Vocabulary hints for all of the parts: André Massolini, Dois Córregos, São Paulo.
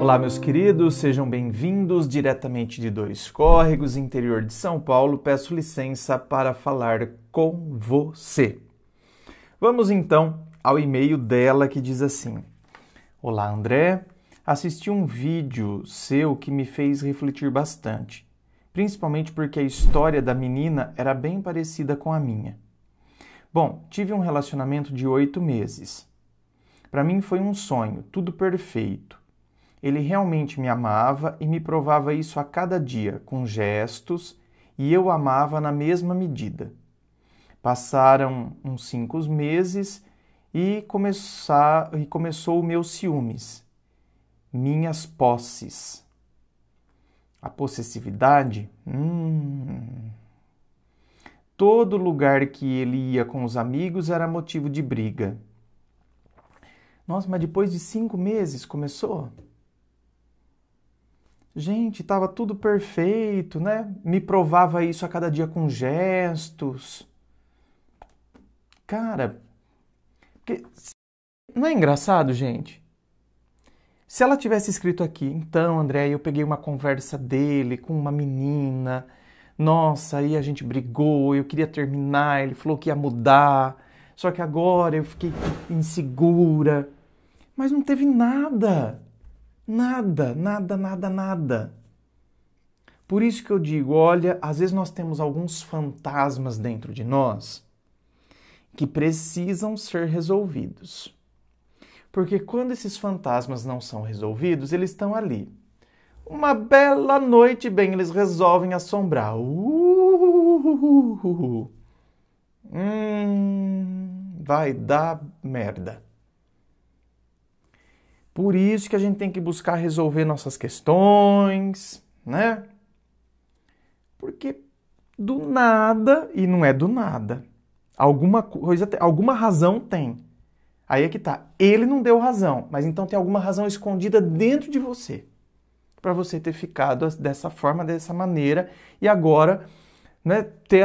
Olá, meus queridos, sejam bem-vindos diretamente de Dois Córregos, interior de São Paulo. Peço licença para falar com você. Vamos então ao e-mail dela que diz assim: Olá, André. Assisti um vídeo seu que me fez refletir bastante, principalmente porque a história da menina era bem parecida com a minha. Bom, tive um relacionamento de 8 meses. Para mim foi um sonho, tudo perfeito. Ele realmente me amava e me provava isso a cada dia, com gestos, e eu amava na mesma medida. Passaram uns 5 meses e começou o meu ciúmes, minhas posses. A possessividade? Todo lugar que ele ia com os amigos era motivo de briga. Nossa, mas depois de 5 meses começou? Gente, estava tudo perfeito, né? Me provava isso a cada dia com gestos. Cara, porque... não é engraçado, gente? Se ela tivesse escrito aqui, então, André, eu peguei uma conversa dele com uma menina, nossa, aí a gente brigou, eu queria terminar, ele falou que ia mudar, só que agora eu fiquei insegura. Mas não teve nada. Nada, nada, nada, nada. Por isso que eu digo, olha, às vezes nós temos alguns fantasmas dentro de nós que precisam ser resolvidos. Porque quando esses fantasmas não são resolvidos, eles estão ali. Uma bela noite, bem, eles resolvem assombrar. Vai dar merda. Por isso que a gente tem que buscar resolver nossas questões, né? Porque do nada, e não é do nada, alguma razão tem. Aí é que tá, ele não deu razão, mas então tem alguma razão escondida dentro de você, para você ter ficado dessa forma, dessa maneira, e agora, né, ter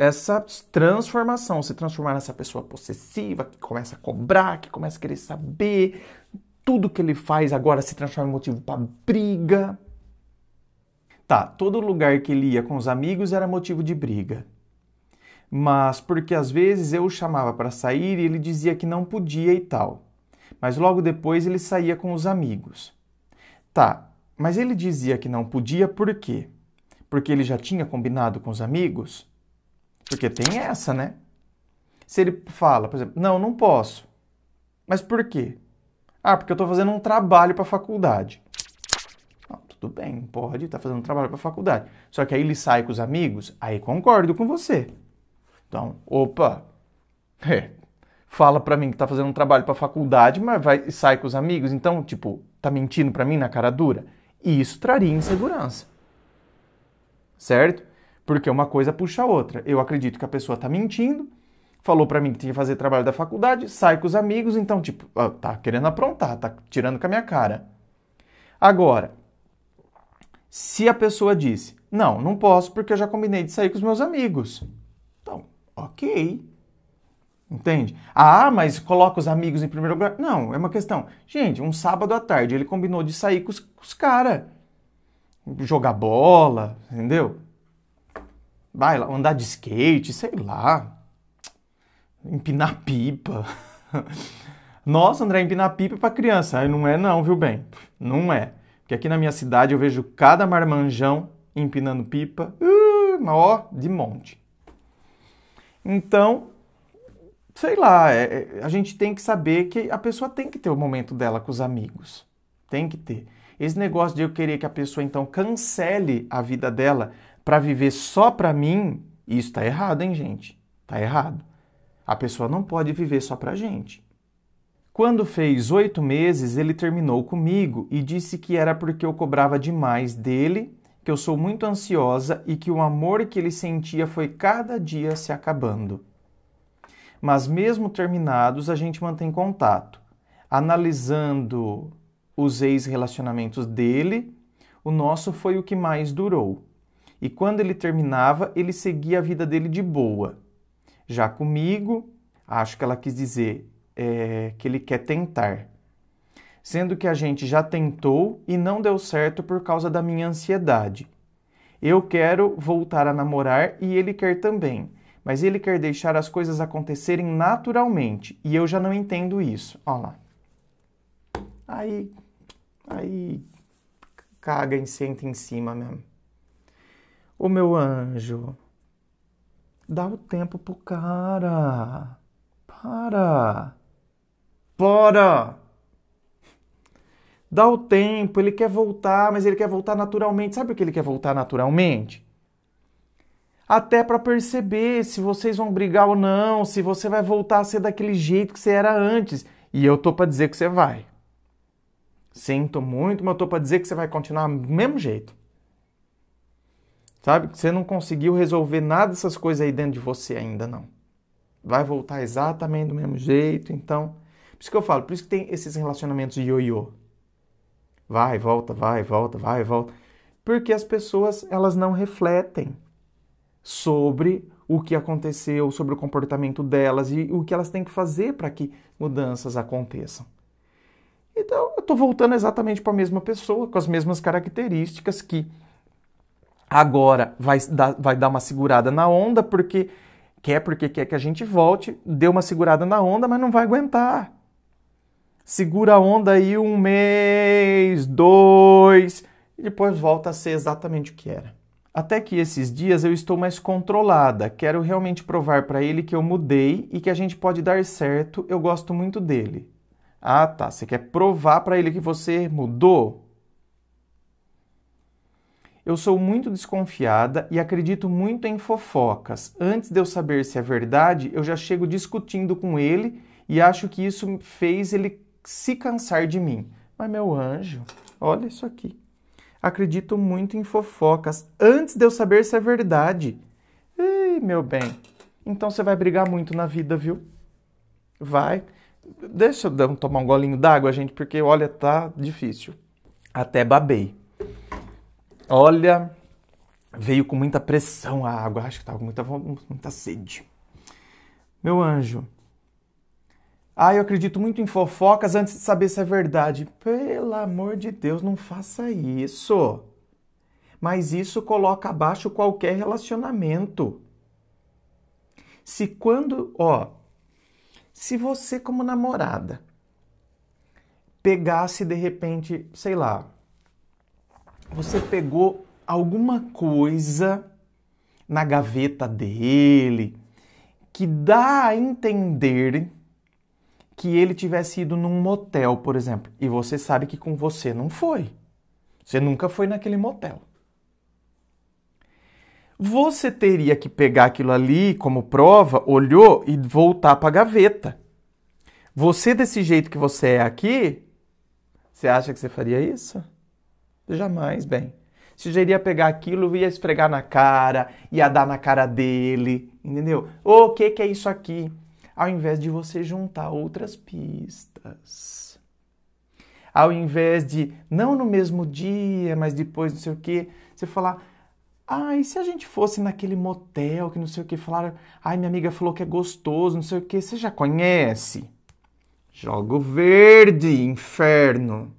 essa transformação, se transformar nessa pessoa possessiva, que começa a cobrar, que começa a querer saber, tudo que ele faz agora se transforma em motivo para briga. Tá, todo lugar que ele ia com os amigos era motivo de briga. Mas porque às vezes eu o chamava para sair e ele dizia que não podia e tal. Mas logo depois ele saía com os amigos. Tá, mas ele dizia que não podia por quê? Porque ele já tinha combinado com os amigos? Porque tem essa, né? Se ele fala, por exemplo, não posso. Mas por quê? Ah, porque eu estou fazendo um trabalho para a faculdade. Não, tudo bem, pode estar fazendo um trabalho para a faculdade. Só que aí ele sai com os amigos, aí concordo com você. Então, opa, fala pra mim que tá fazendo um trabalho pra faculdade, mas sai com os amigos, então, tipo, tá mentindo pra mim na cara dura? Isso traria insegurança, certo? Porque uma coisa puxa a outra. Eu acredito que a pessoa tá mentindo, falou pra mim que tinha que fazer trabalho da faculdade, sai com os amigos, então, tipo, ó, tá querendo aprontar, tá tirando com a minha cara. Agora, se a pessoa disse, não posso porque eu já combinei de sair com os meus amigos... Ok, entende? Ah, mas coloca os amigos em primeiro lugar? Não, é uma questão. Gente, um sábado à tarde ele combinou de sair com os caras, jogar bola, entendeu? Vai lá, andar de skate, sei lá, empinar pipa. Nossa, André, empinar pipa é pra criança. Não é não, viu bem? Não é. Porque aqui na minha cidade eu vejo cada marmanjão empinando pipa, ó, de monte. Então, sei lá, a gente tem que saber que a pessoa tem que ter o momento dela com os amigos. Tem que ter. Esse negócio de eu querer que a pessoa, então, cancele a vida dela para viver só pra mim, isso tá errado, hein, gente? Tá errado. A pessoa não pode viver só pra gente. Quando fez 8 meses, ele terminou comigo e disse que era porque eu cobrava demais dele, que eu sou muito ansiosa e que o amor que ele sentia foi cada dia se acabando. Mas mesmo terminados, a gente mantém contato. Analisando os ex-relacionamentos dele, o nosso foi o que mais durou. E quando ele terminava, ele seguia a vida dele de boa. Já comigo, acho que ela quis dizer que ele quer tentar. sendo que a gente já tentou e não deu certo por causa da minha ansiedade. Eu quero voltar a namorar e ele quer também, mas ele quer deixar as coisas acontecerem naturalmente e eu já não entendo isso. Olha lá. Aí caga e senta em cima mesmo. Ô meu anjo, dá o tempo pro cara. Para. Bora. Dá o tempo, ele quer voltar, mas ele quer voltar naturalmente. Sabe por que ele quer voltar naturalmente? Até pra perceber se vocês vão brigar ou não, se você vai voltar a ser daquele jeito que você era antes. E eu tô pra dizer que você vai. Sinto muito, mas eu tô pra dizer que você vai continuar do mesmo jeito. Sabe? Você não conseguiu resolver nada dessas coisas aí dentro de você ainda, não. Vai voltar exatamente do mesmo jeito, então... Por isso que eu falo, por isso que tem esses relacionamentos de ioiô. Vai, volta, vai, volta, vai, volta. Porque as pessoas, elas não refletem sobre o que aconteceu, sobre o comportamento delas e o que elas têm que fazer para que mudanças aconteçam. Então, eu tô voltando exatamente para a mesma pessoa, com as mesmas características que... Agora vai dar uma segurada na onda, porque quer que a gente volte, deu uma segurada na onda, mas não vai aguentar. Segura a onda aí 1 mês, 2, e depois volta a ser exatamente o que era. Até que esses dias eu estou mais controlada, quero realmente provar para ele que eu mudei e que a gente pode dar certo, eu gosto muito dele. Ah tá, você quer provar para ele que você mudou? Eu sou muito desconfiada e acredito muito em fofocas. Antes de eu saber se é verdade, eu já chego discutindo com ele e acho que isso fez ele se cansar de mim. Mas meu anjo, olha isso aqui. Acredito muito em fofocas. Antes de eu saber se é verdade. Ei, meu bem. Então você vai brigar muito na vida, viu? Vai. Deixa eu tomar um golinho d'água, gente, porque olha, tá difícil. Até babei. Olha, veio com muita pressão a água, acho que estava com muita sede. Meu anjo, eu acredito muito em fofocas antes de saber se é verdade. Pelo amor de Deus, não faça isso. Mas isso coloca abaixo qualquer relacionamento. Se você como namorada pegasse de repente, sei lá, você pegou alguma coisa na gaveta dele que dá a entender que ele tivesse ido num motel, por exemplo. E você sabe que com você não foi. Você nunca foi naquele motel. Você teria que pegar aquilo ali como prova, olhou e voltar para a gaveta. Você, desse jeito que você é aqui, você acha que você faria isso? Jamais, bem. Você já iria pegar aquilo, ia esfregar na cara, ia dar na cara dele, entendeu? O que é isso aqui? Ao invés de você juntar outras pistas. Ao invés de, não no mesmo dia, mas depois não sei o que, você falar, e se a gente fosse naquele motel que não sei o que, falaram, minha amiga falou que é gostoso, não sei o que, você já conhece? Jogo verde, inferno.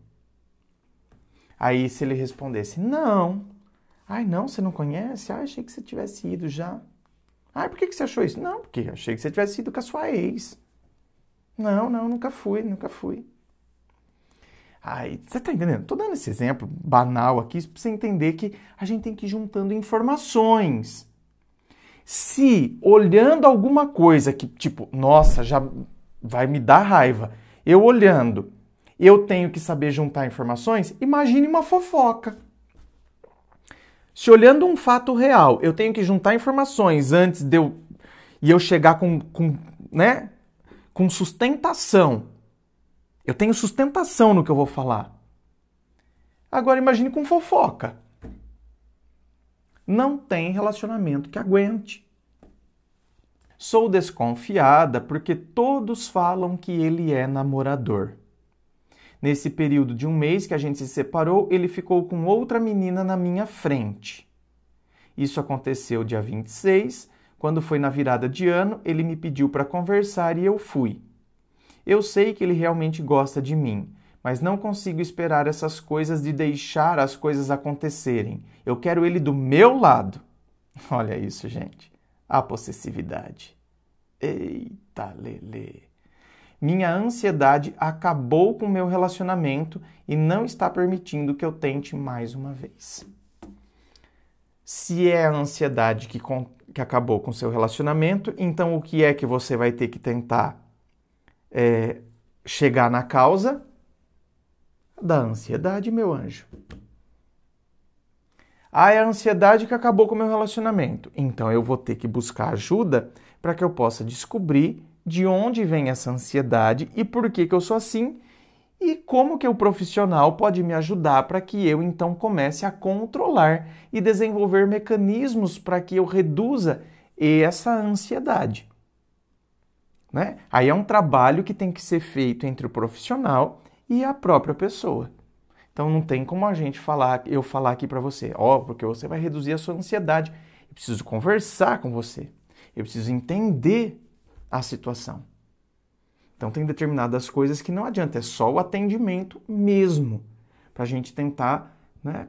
Aí se ele respondesse, não. Não, você não conhece? Achei que você tivesse ido já. Por que você achou isso? Não, porque achei que você tivesse ido com a sua ex. Não, nunca fui. Você tá entendendo? Tô dando esse exemplo banal aqui pra você entender que a gente tem que ir juntando informações. Se olhando alguma coisa que, tipo, nossa, já vai me dar raiva, eu olhando... Eu tenho que saber juntar informações? Imagine uma fofoca. Se olhando um fato real, eu tenho que juntar informações antes de eu chegar com sustentação. Eu tenho sustentação no que eu vou falar. Agora imagine com fofoca. Não tem relacionamento que aguente. Sou desconfiada porque todos falam que ele é namorador. Nesse período de 1 mês que a gente se separou, ele ficou com outra menina na minha frente. Isso aconteceu dia 26, quando foi na virada de ano, ele me pediu para conversar e eu fui. Eu sei que ele realmente gosta de mim, mas não consigo esperar essas coisas de deixar as coisas acontecerem. Eu quero ele do meu lado. Olha isso, gente. A possessividade. Eita, lelê. Minha ansiedade acabou com o meu relacionamento e não está permitindo que eu tente mais uma vez. Se é a ansiedade que acabou com o seu relacionamento, então o que é que você vai ter que tentar chegar na causa? Da ansiedade, meu anjo. Ah, é a ansiedade que acabou com o meu relacionamento. Então eu vou ter que buscar ajuda para que eu possa descobrir de onde vem essa ansiedade e por que que eu sou assim e como que o profissional pode me ajudar para que eu então comece a controlar e desenvolver mecanismos para que eu reduza essa ansiedade. Né? Aí é um trabalho que tem que ser feito entre o profissional e a própria pessoa. Então não tem como a gente falar aqui para você, porque você vai reduzir a sua ansiedade. Eu preciso conversar com você, eu preciso entender a situação. Então tem determinadas coisas que não adianta, é só o atendimento mesmo, para a gente tentar, né,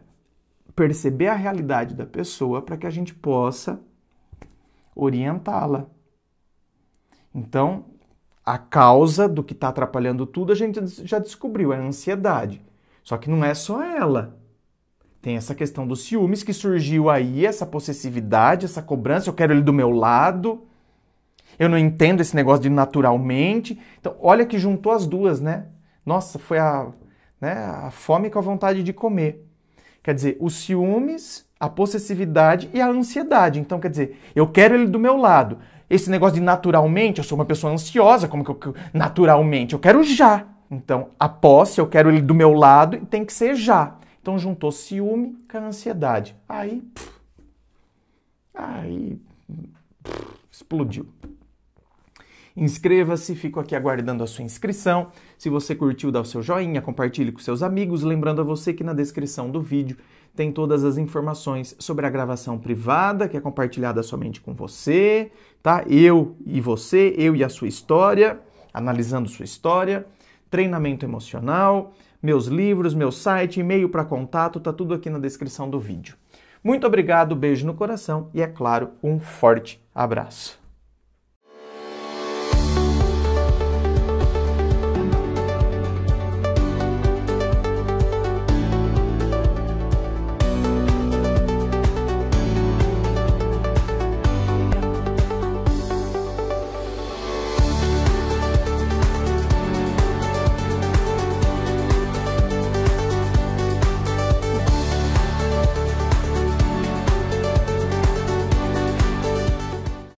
perceber a realidade da pessoa para que a gente possa orientá-la. Então, a causa do que está atrapalhando tudo a gente já descobriu, é a ansiedade. Só que não é só ela. Tem essa questão dos ciúmes que surgiu aí, essa possessividade, essa cobrança, eu quero ele do meu lado, eu não entendo esse negócio de naturalmente. Então, olha que juntou as duas, né? Nossa, foi a fome com a vontade de comer. Quer dizer, os ciúmes, a possessividade e a ansiedade. Então, quer dizer, eu quero ele do meu lado. Esse negócio de naturalmente, eu sou uma pessoa ansiosa, como que eu... Naturalmente, eu quero já. Então, a posse, eu quero ele do meu lado e tem que ser já. Então, juntou ciúme com a ansiedade. Aí, explodiu. Inscreva-se, fico aqui aguardando a sua inscrição. Se você curtiu, dá o seu joinha, compartilhe com seus amigos. Lembrando a você que na descrição do vídeo tem todas as informações sobre a gravação privada, que é compartilhada somente com você, tá? Eu e você, eu e a sua história, analisando sua história, treinamento emocional, meus livros, meu site, e-mail para contato, tá tudo aqui na descrição do vídeo. Muito obrigado, beijo no coração e, é claro, um forte abraço.